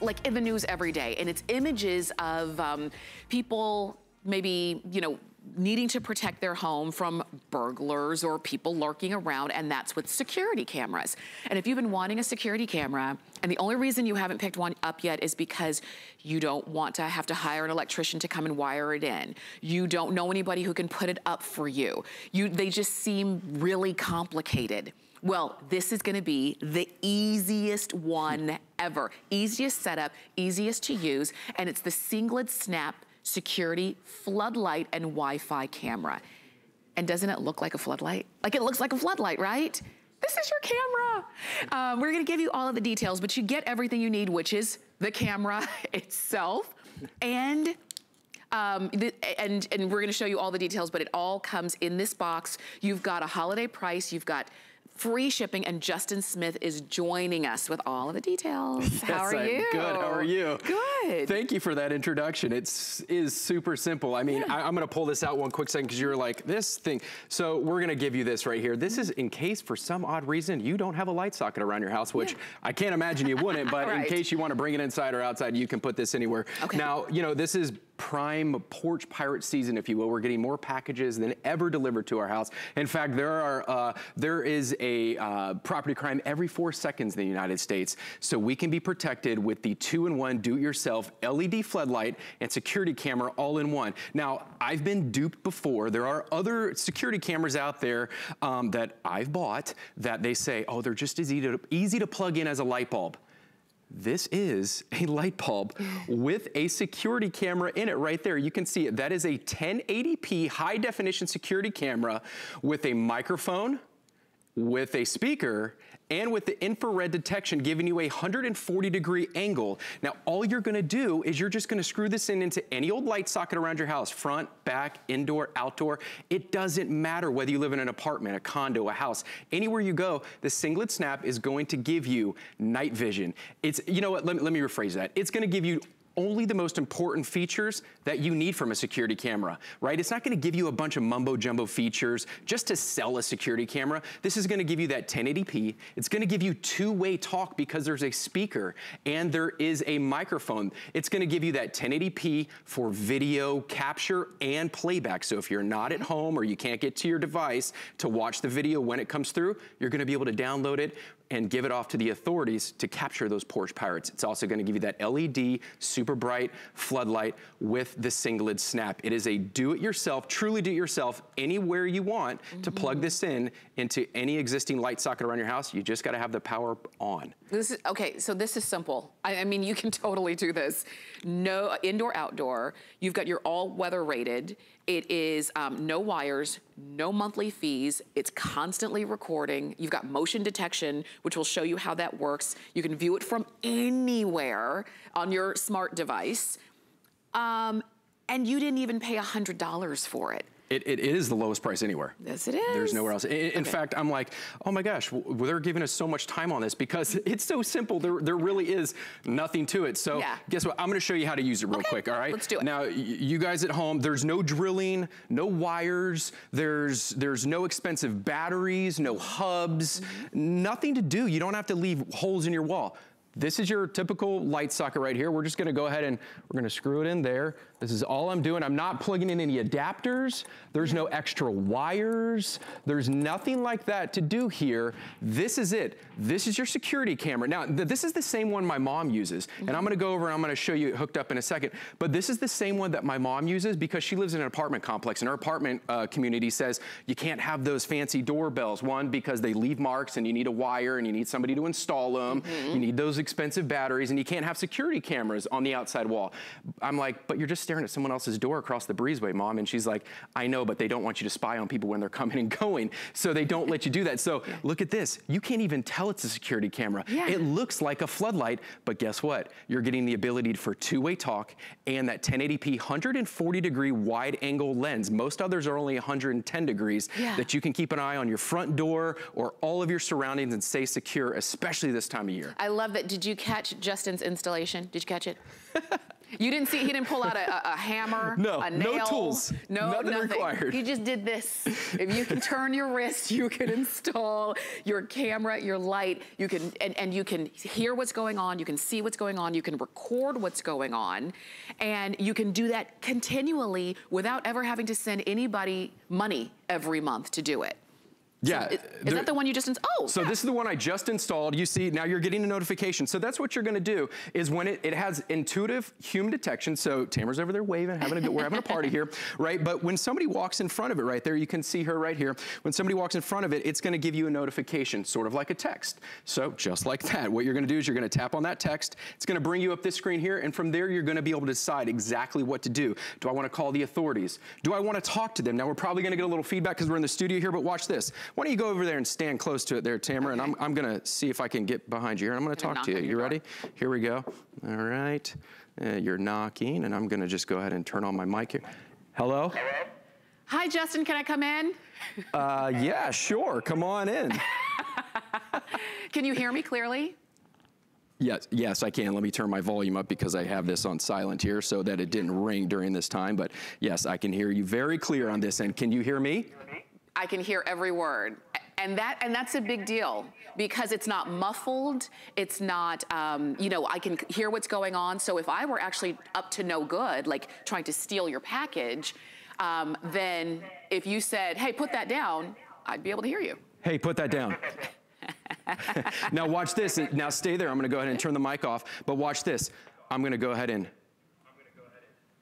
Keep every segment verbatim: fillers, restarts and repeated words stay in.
like in the news every day, and it's images of um, people maybe, you know, needing to protect their home from burglars or people lurking around, and that's with security cameras. And if you've been wanting a security camera, and the only reason you haven't picked one up yet is because you don't want to have to hire an electrician to come and wire it in. You don't know anybody who can put it up for you. You, they just seem really complicated. Well, this is gonna be the easiest one ever. Easiest setup, easiest to use, and it's the Sengled Snap Security Floodlight and Wi-Fi Camera. And doesn't it look like a floodlight? Like, it looks like a floodlight, right? This is your camera. Um, we're gonna give you all of the details, but you get everything you need, which is the camera itself, and Um, the, and, and we're gonna show you all the details, but it all comes in this box. You've got a holiday price, you've got free shipping, and Justin Smith is joining us with all of the details. Yes, how are I'm you? Good, how are you? Good. Thank you for that introduction. It's is super simple. I mean, yeah. I, I'm gonna pull this out one quick second because you were like, this thing. So we're gonna give you this right here. This is in case for some odd reason you don't have a light socket around your house, which yeah. I can't imagine you wouldn't, but right. in case you wanna bring it inside or outside, you can put this anywhere. Okay. Now, you know, this is prime porch pirate season, if you will. We're getting more packages than ever delivered to our house. In fact, there are uh, there is a uh, property crime every four seconds in the United States. So we can be protected with the two-in-one do-it-yourself L E D floodlight and security camera all in one. Now, I've been duped before. There are other security cameras out there um, that I've bought that they say, oh, they're just as easy to, easy to plug in as a light bulb. This is a light bulb with a security camera in it right there. You can see it. That is a ten eighty p high definition security camera with a microphone, with a speaker, and with the infrared detection, giving you a one hundred forty degree angle. Now, all you're gonna do is you're just gonna screw this in into any old light socket around your house, front, back, indoor, outdoor. It doesn't matter whether you live in an apartment, a condo, a house, anywhere you go, the Sengled Snap is going to give you night vision. It's, you know what, let me, let me rephrase that. It's gonna give you only the most important features that you need from a security camera, right? It's not gonna give you a bunch of mumbo jumbo features just to sell a security camera. This is gonna give you that ten eighty p. It's gonna give you two-way talk because there's a speaker and there is a microphone. It's gonna give you that ten eighty p for video capture and playback. So if you're not at home or you can't get to your device to watch the video when it comes through, you're gonna be able to download it and give it off to the authorities to capture those porch pirates. It's also gonna give you that L E D super bright floodlight with the Sengled Snap. It is a do-it-yourself, truly do-it-yourself, anywhere you want mm-hmm. to plug this in into any existing light socket around your house. You just gotta have the power on. This is, okay, so this is simple. I, I mean, you can totally do this. No, indoor, outdoor. You've got your all-weather rated. It is um, no wires, no monthly fees. It's constantly recording. You've got motion detection, which will show you how that works. You can view it from anywhere on your smart device. Um, and you didn't even pay one hundred dollars for it. It, it is the lowest price anywhere. Yes, it is. There's nowhere else. In, okay. in fact, I'm like, oh my gosh, well, they're giving us so much time on this because it's so simple. There, there really is nothing to it. So yeah. guess what? I'm gonna show you how to use it real okay. quick, all right? Let's do it. Now, you guys at home, there's no drilling, no wires, there's, there's no expensive batteries, no hubs, mm-hmm. nothing to do. You don't have to leave holes in your wall. This is your typical light socket right here. We're just gonna go ahead and we're gonna screw it in there. This is all I'm doing. I'm not plugging in any adapters. There's no extra wires. There's nothing like that to do here. This is it. This is your security camera. Now, th this is the same one my mom uses. Mm-hmm. And I'm gonna go over and I'm gonna show you it hooked up in a second. But this is the same one that my mom uses because she lives in an apartment complex and her apartment uh, community says you can't have those fancy doorbells. One, because they leave marks and you need a wire and you need somebody to install them. Mm-hmm. You need those expensive batteries and you can't have security cameras on the outside wall. I'm like, but you're just staring at someone else's door across the breezeway, Mom. And she's like, I know, but they don't want you to spy on people when they're coming and going. So they don't let you do that. So look at this. You can't even tell it's a security camera. Yeah. It looks like a floodlight, but guess what? You're getting the ability for two-way talk and that ten eighty p one hundred forty degree wide angle lens. Most others are only one hundred ten degrees yeah. that you can keep an eye on your front door or all of your surroundings and stay secure, especially this time of year. I love that. Did you catch Justin's installation? Did you catch it? You didn't see, he didn't pull out a, a hammer, no, a nail. No tools, no, nothing, nothing required. You just did this. If you can turn your wrist, you can install your camera, your light, you can, and, and you can hear what's going on, you can see what's going on, you can record what's going on, and you can do that continually without ever having to send anybody money every month to do it. Yeah. So is, is that the one you just, oh. So yeah. This is the one I just installed. You see, now you're getting a notification. So that's what you're gonna do is when it, it has intuitive human detection. So Tamara's over there waving, having a, we're having a party here, right? But when somebody walks in front of it right there, you can see her right here. When somebody walks in front of it, it's gonna give you a notification, sort of like a text. So just like that, what you're gonna do is you're gonna tap on that text. It's gonna bring you up this screen here. And from there, you're gonna be able to decide exactly what to do. Do I wanna call the authorities? Do I wanna talk to them? Now we're probably gonna get a little feedback because we're in the studio here, but watch this. Why don't you go over there and stand close to it there, Tamara, okay. and I'm, I'm gonna see if I can get behind you here. I'm gonna talk to you. You ready? Here we go. All right, uh, you're knocking, and I'm gonna just go ahead and turn on my mic here. Hello? Hi, Justin, can I come in? Uh, yeah, sure, come on in. Can you hear me clearly? Yes, yes, I can. Let me turn my volume up because I have this on silent here so that it didn't ring during this time, but yes, I can hear you very clear on this end. Can you hear me? I can hear every word. And that and that's a big deal because it's not muffled, it's not, um, you know, I can hear what's going on. So if I were actually up to no good, like trying to steal your package, um, then if you said, hey, put that down, I'd be able to hear you. Hey, put that down. Now watch this. Now stay there. I'm gonna go ahead and turn the mic off, but watch this. I'm gonna go ahead and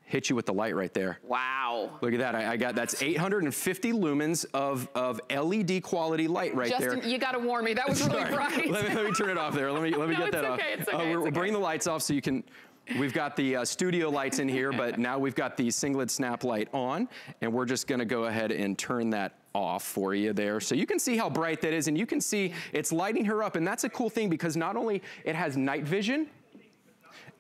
hit you with the light right there. Wow. Look at that, I, I got, that's eight hundred fifty lumens of, of L E D quality light right Justin, there. Justin, you gotta warn me, that was really bright. Let me, let me turn it off there, let me, let me no, get that okay, off. It's okay, uh, we're, it's okay. We're bringing the lights off so you can, we've got the uh, studio lights in here, but now we've got the Sengled Snap light on, and we're just gonna go ahead and turn that off for you there. So you can see how bright that is, and you can see it's lighting her up, and that's a cool thing because not only it has night vision,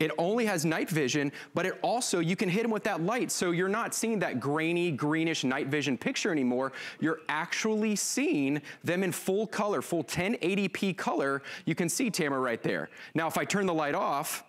it only has night vision, but it also, you can hit them with that light. So you're not seeing that grainy, greenish night vision picture anymore. You're actually seeing them in full color, full ten eighty p color. You can see Tamara right there. Now, if I turn the light off,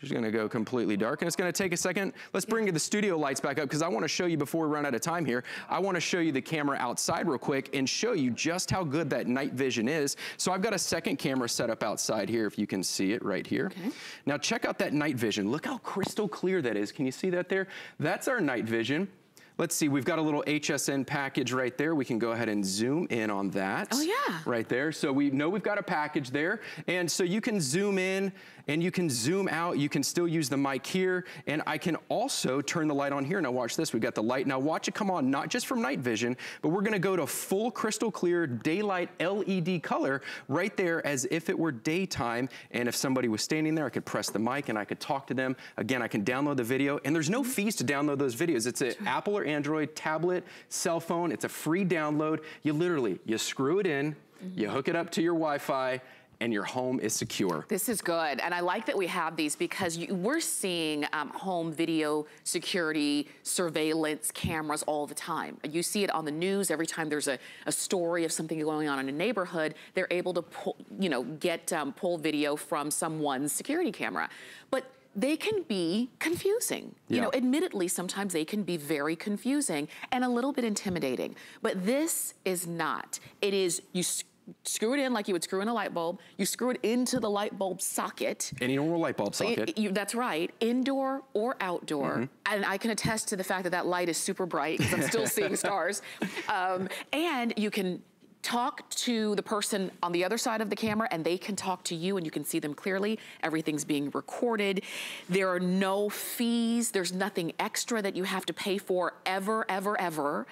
she's gonna go completely dark and it's gonna take a second. Let's bring the studio lights back up because I wanna show you before we run out of time here, I wanna show you the camera outside real quick and show you just how good that night vision is. So I've got a second camera set up outside here if you can see it right here. Okay. Now check out that night vision. Look how crystal clear that is. Can you see that there? That's our night vision. Let's see, we've got a little H S N package right there. We can go ahead and zoom in on that. Oh yeah. Right there, so we know we've got a package there. And so you can zoom in and you can zoom out. You can still use the mic here. And I can also turn the light on here. Now watch this, we've got the light. Now watch it come on, not just from night vision, but we're gonna go to full crystal clear daylight L E D color right there as if it were daytime. And if somebody was standing there, I could press the mic and I could talk to them. Again, I can download the video and there's no fees to download those videos. It's an Apple or Android, tablet, cell phone. It's a free download. You literally, you screw it in, mm-hmm. you hook it up to your Wi-Fi, and your home is secure. This is good, and I like that we have these because you, we're seeing um, home video security surveillance cameras all the time. You see it on the news every time there's a, a story of something going on in a neighborhood. They're able to pull, you know, get um, pull video from someone's security camera, but they can be confusing. Yeah. You know, admittedly, sometimes they can be very confusing and a little bit intimidating, but this is not. It is, you screw it in like you would screw in a light bulb, you screw it into the light bulb socket. Any normal light bulb socket. It, you, that's right, indoor or outdoor. Mm-hmm. And I can attest to the fact that that light is super bright because I'm still seeing stars. Um, and you can talk to the person on the other side of the camera and they can talk to you and you can see them clearly. Everything's being recorded. There are no fees. There's nothing extra that you have to pay for ever, ever, ever.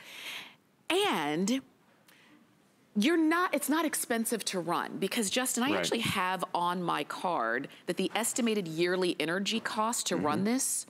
And you're not, it's not expensive to run because Justin, I right. actually have on my card that the estimated yearly energy cost to mm-hmm. run this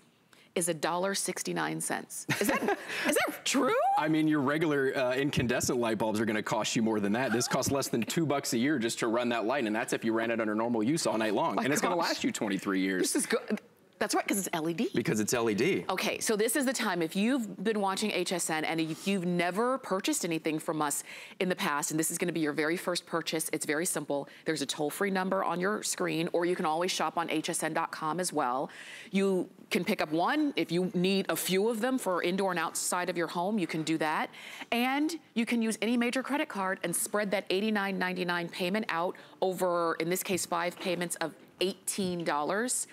is a dollar sixty-nine cents. Is that, is that true? I mean, your regular uh, incandescent light bulbs are gonna cost you more than that. This costs less than two bucks a year just to run that light, and that's if you ran it under normal use all night long. Oh and gosh. It's gonna last you twenty-three years. This is good. That's right, because it's L E D. Because it's L E D. Okay, so this is the time. If you've been watching H S N and if you've never purchased anything from us in the past, and this is gonna be your very first purchase, it's very simple. There's a toll-free number on your screen, or you can always shop on H S N dot com as well. You can pick up one. If you need a few of them for indoor and outside of your home, you can do that. And you can use any major credit card and spread that eighty-nine ninety-nine payment out over, in this case, five payments of eighteen dollars.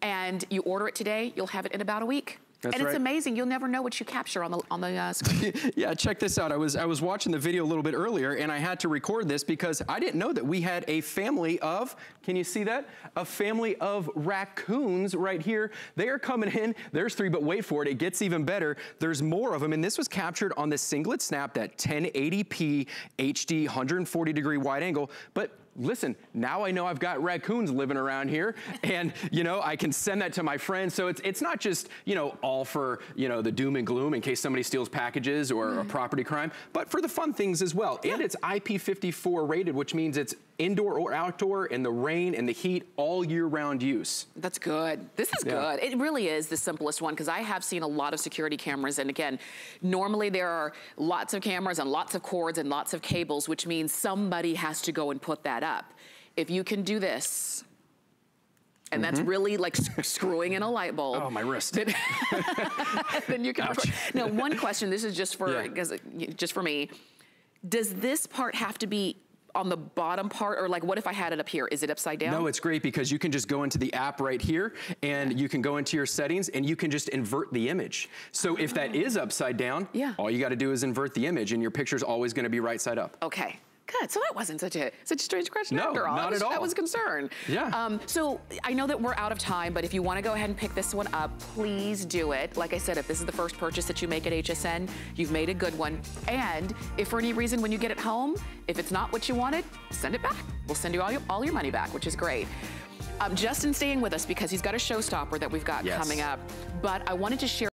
And you order it today, you'll have it in about a week. That's and it's right. amazing. You'll never know what you capture on the on the uh, screen. Yeah, check this out. I was I was watching the video a little bit earlier, and I had to record this because I didn't know that we had a family of. Can you see that? A family of raccoons right here. They are coming in. There's three, but wait for it. It gets even better. There's more of them, and this was captured on the Sengled Snap, that ten eighty p H D, one hundred forty degree wide angle, but. Listen, now I know I've got raccoons living around here, and you know, I can send that to my friends. So it's it's not just, you know, all for, you know, the doom and gloom in case somebody steals packages or mm-hmm. a property crime, but for the fun things as well. Yeah. And it's I P fifty-four rated, which means it's indoor or outdoor, in the rain and the heat, all year round use. That's good. This is yeah. good. It really is the simplest one, because I have seen a lot of security cameras, and again, normally there are lots of cameras and lots of cords and lots of cables, which means somebody has to go and put that up. If you can do this, and mm-hmm. that's really like screwing in a light bulb. Oh, my wrist. Then, then you can. Now, one question. This is just for yeah. just for me. Does this part have to be on the bottom part, or like what if I had it up here? Is it upside down? No, it's great because you can just go into the app right here, and yeah. you can go into your settings, and you can just invert the image. So if that is upside down, yeah. all you got to do is invert the image, and your picture's always going to be right side up. Okay. Good, so that wasn't such a such a strange question no, after all. Not was, at all. I was concerned. Yeah. Um, so I know that we're out of time, but if you want to go ahead and pick this one up, please do it. Like I said, if this is the first purchase that you make at H S N, you've made a good one. And if for any reason when you get it home, if it's not what you wanted, send it back. We'll send you all your, all your money back, which is great. Um, Justin's staying with us because he's got a showstopper that we've got yes. coming up. But I wanted to share